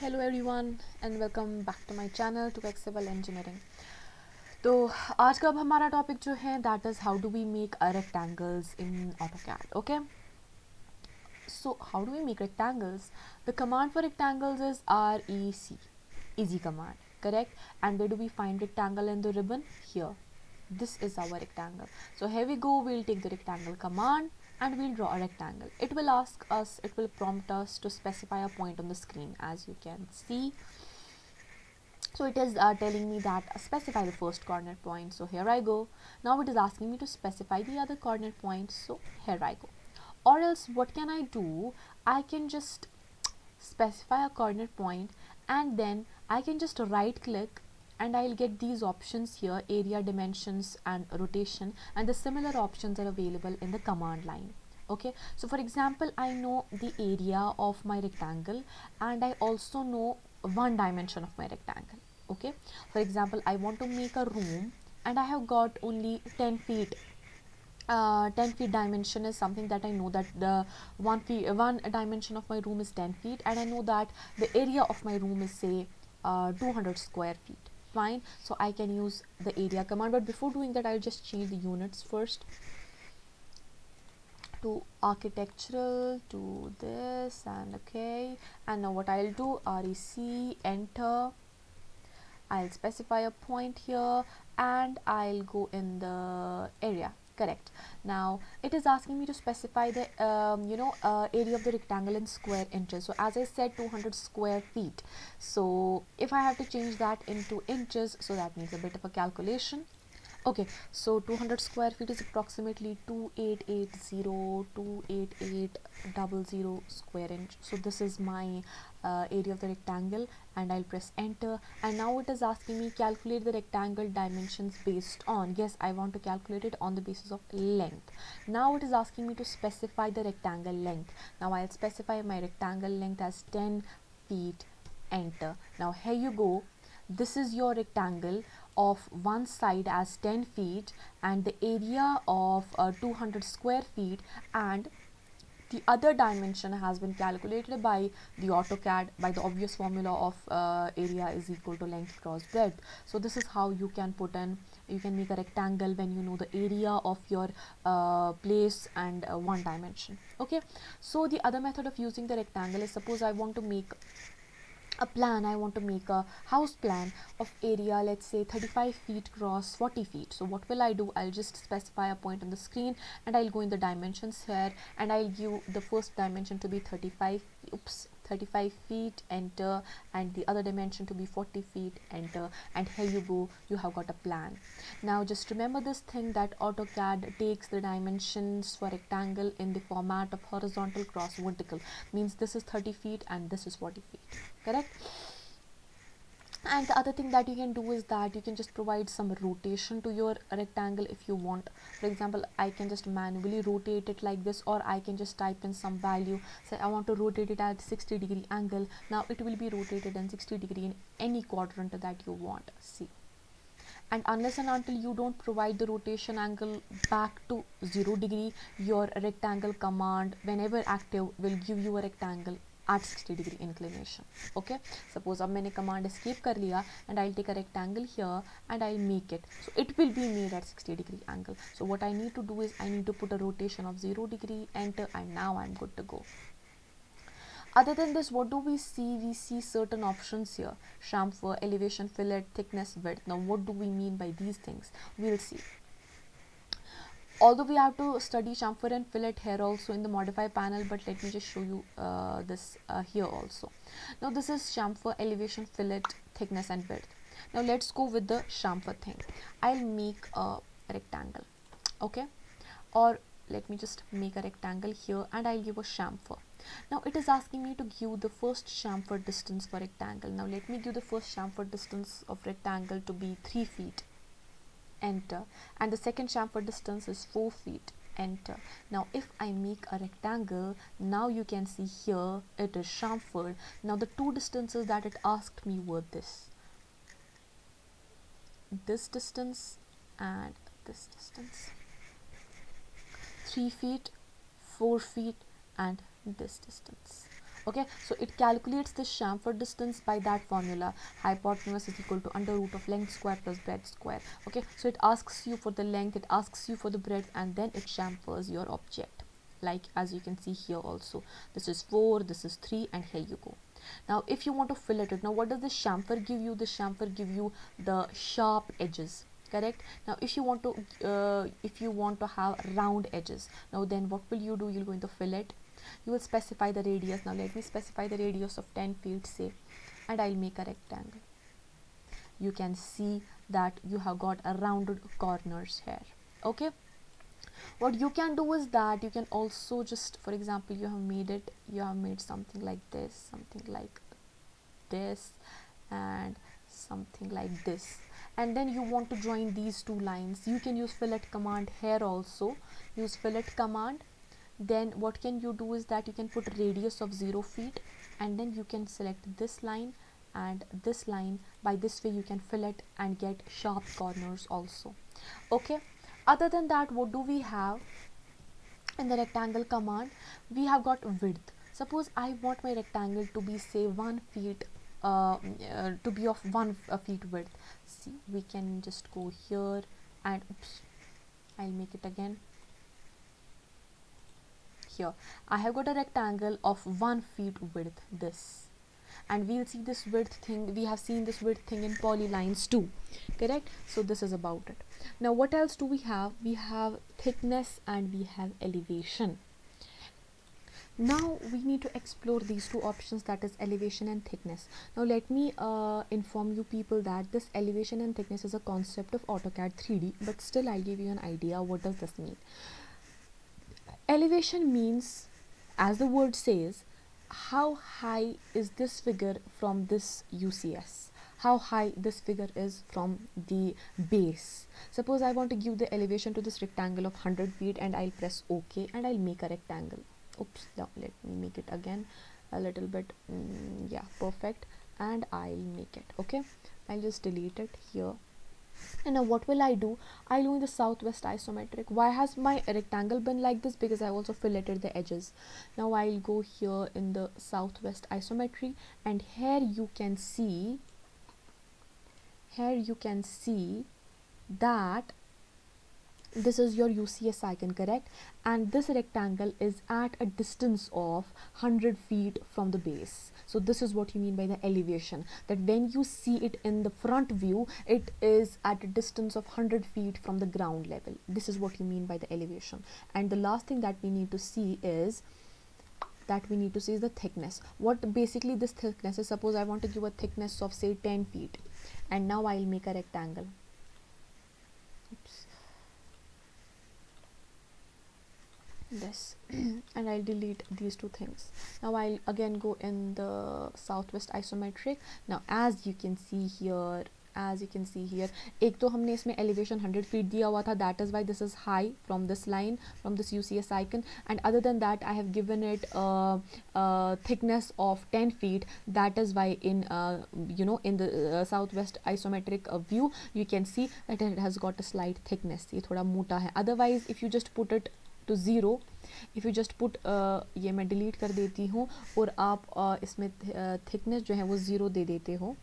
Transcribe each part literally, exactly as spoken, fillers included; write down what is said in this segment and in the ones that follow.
Hello everyone and welcome back to my channel to accessible engineering. तो आज का अब हमारा टॉपिक जो है that is how do we make rectangles in AutoCAD. Okay, so how do we make rectangles? The command for rectangles is R E C, easy command, correct? And where do we find rectangle in the ribbon? Here. This is our rectangle. So here we go, we'll take the rectangle command and we'll draw a rectangle. It will ask us, it will prompt us to specify a point on the screen, as you can see. So it is uh, telling me that uh, specify the first corner point. So here I go. Now it is asking me to specify the other corner point. So here I go. Or else what can I do? I can just specify a corner point and then I can just right click and I'll get these options here, area, dimensions and rotation, and the similar options are available in the command line. Okay, so for example, I know the area of my rectangle and I also know one dimension of my rectangle. Okay, for example, I want to make a room and I have got only ten feet. Uh, ten feet dimension is something that I know, that the one feet, one dimension of my room is ten feet, and I know that the area of my room is say uh, two hundred square feet. Fine, so I can use the area command, but before doing that I'll just change the units first to architectural, to this, and okay, and now what I'll do, rec, enter, I'll specify a point here and I'll go in the area. Correct. Now it is asking me to specify the um, you know uh, area of the rectangle in square inches. So as I said, two hundred square feet. So if I have to change that into inches, so that needs a bit of a calculation. Okay, so two hundred square feet is approximately two thousand eight hundred eighty square inch. So this is my uh, area of the rectangle, and I'll press enter, and now it is asking me calculate the rectangle dimensions based on, yes, I want to calculate it on the basis of length. Now it is asking me to specify the rectangle length. Now I'll specify my rectangle length as ten feet, enter. Now here you go, this is your rectangle of one side as ten feet and the area of uh, two hundred square feet, and the other dimension has been calculated by the AutoCAD by the obvious formula of uh, area is equal to length cross breadth. So this is how you can put in, you can make a rectangle when you know the area of your uh, place and uh, one dimension. Okay, so the other method of using the rectangle is, suppose I want to make a plan, I want to make a house plan of area, let's say thirty-five feet cross forty feet. So what will I do? I'll just specify a point on the screen and I'll go in the dimensions here and I'll give the first dimension to be thirty-five oops thirty-five feet, enter, and the other dimension to be forty feet, enter, and here you go, you have got a plan. Now just remember this thing that AutoCAD takes the dimensions for rectangle in the format of horizontal cross vertical, means this is thirty feet and this is forty feet, correct? And the other thing that you can do is that you can just provide some rotation to your rectangle if you want. For example, I can just manually rotate it like this, or I can just type in some value, say I want to rotate it at sixty degree angle. Now it will be rotated in sixty degree in any quadrant that you want, see. And unless and until you don't provide the rotation angle back to zero degree, your rectangle command, whenever active, will give you a rectangle at sixty degree inclination. Okay, suppose I have command escape kar liya, and I'll take a rectangle here and I'll make it, so it will be made at sixty degree angle. So what I need to do is I need to put a rotation of zero degree, enter, and now I'm good to go. Other than this, what do we see? We see certain options here, chamfer, elevation, fillet, thickness, width. Now what do we mean by these things? We'll see. Although we have to study chamfer and fillet here also in the modify panel, but let me just show you uh, this uh, here also. Now this is chamfer, elevation, fillet, thickness and width. Now let's go with the chamfer thing. I'll make a rectangle, okay, or let me just make a rectangle here and I'll give a chamfer. Now it is asking me to give the first chamfer distance for rectangle. Now let me give the first chamfer distance of rectangle to be three feet, enter, and the second chamfer distance is four feet, enter. Now if I make a rectangle, now you can see here it is chamfered. Now the two distances that it asked me were this this distance and this distance, three feet, four feet, and this distance. Okay, so it calculates the chamfer distance by that formula. Hypotenuse is equal to under root of length square plus breadth square. Okay, so it asks you for the length, it asks you for the breadth, and then it chamfers your object, like as you can see here also. This is four, this is three, and here you go. Now if you want to fillet it, now what does the chamfer give you? The chamfer give you the sharp edges, correct? Now if you want to uh, if you want to have round edges, now then what will you do? You'll go into fillet, you will specify the radius. Now let me specify the radius of ten feet, say, and I'll make a rectangle. You can see that you have got a rounded corners here. Okay, what you can do is that you can also just, for example, you have made it, you have made something like this, something like this, and something like this, and then you want to join these two lines. You can use fillet command here also, use fillet command. Then what can you do is that you can put radius of zero feet, and then you can select this line and this line. By this way you can fillet and get sharp corners also. Okay, other than that, what do we have in the rectangle command? We have got width. Suppose I want my rectangle to be, say, one feet uh, uh, to be of one uh, feet width. See, we can just go here and oops, I'll make it again. Here I have got a rectangle of one feet width, this, and we'll see this width thing, we have seen this width thing in polylines too, correct? So this is about it. Now what else do we have? We have thickness and we have elevation. Now we need to explore these two options, that is elevation and thickness. Now let me uh, inform you people that this elevation and thickness is a concept of AutoCAD three D, but still I'll give you an idea what does this mean. Elevation means, as the word says, how high is this figure from this U C S, how high this figure is from the base. Suppose I want to give the elevation to this rectangle of one hundred feet, and I'll press OK and I'll make a rectangle. Oops, now let me make it again a little bit. Mm, yeah, perfect. And I'll make it. Okay, I'll just delete it here. And now what will I do? I'll do in the southwest isometric. Why has my rectangle been like this? Because I also filleted the edges. Now I'll go here in the southwest isometry, and here you can see, here you can see that this is your U C S icon, correct? And this rectangle is at a distance of one hundred feet from the base. So this is what you mean by the elevation, that when you see it in the front view, it is at a distance of one hundred feet from the ground level. This is what you mean by the elevation. And the last thing that we need to see is that we need to see is the thickness. What basically this thickness is, suppose I want to give a thickness of, say, ten feet, and now I'll make a rectangle. Oops. This and I'll delete these two things. Now I'll again go in the southwest isometric. Now as you can see here, as you can see here, ek to humne isme elevation one hundred feet diya hua tha, that is why this is high from this line, from this U C S icon. And other than that, I have given it a, a thickness of ten feet. That is why in uh, you know, in the uh, southwest isometric uh, view, you can see that it has got a slight thickness. Ye thoda mota hai. Otherwise, if you just put it to zero, if you just put uh, ये मैं delete कर देती हूँ और आप uh, इसमें thickness जो है वो zero दे देते हो,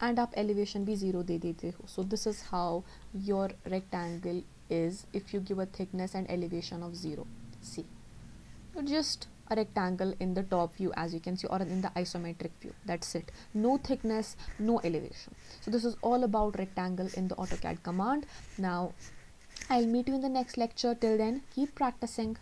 and आप elevation भी zero दे देते हो. So this is how your rectangle is if you give a thickness and elevation of zero. See, just a rectangle in the top view, as you can see, or in the isometric view. That's it. No thickness, no elevation. So this is all about rectangle in the AutoCAD command. Now I'll meet you in the next lecture. Till then, keep practicing.